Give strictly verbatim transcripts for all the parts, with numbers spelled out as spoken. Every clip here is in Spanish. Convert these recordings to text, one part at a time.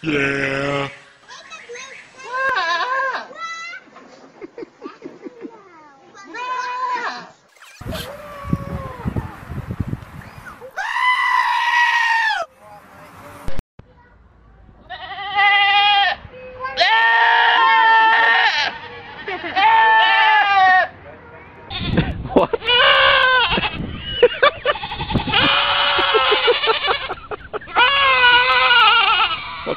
Yeah. What? What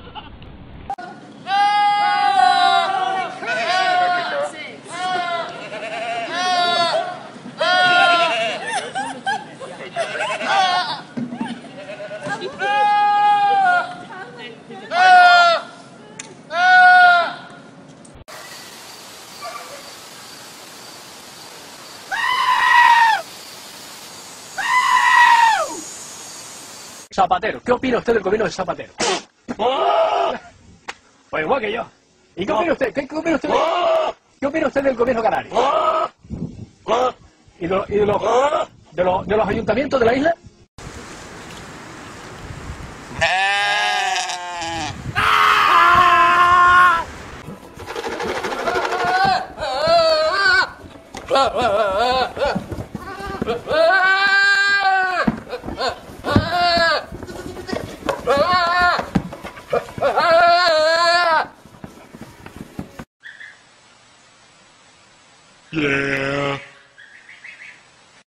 Zapatero, ¿qué opina usted del gobierno de Zapatero? ¡Oh! Pues igual que yo. ¿Y qué opina usted? ¿Qué, qué opina usted? ¡Oh! ¿Qué opina usted del gobierno canario? ¡Oh! ¡Oh! ¿Y, de, y de, los, ¡oh! de, los, de los ayuntamientos de la isla?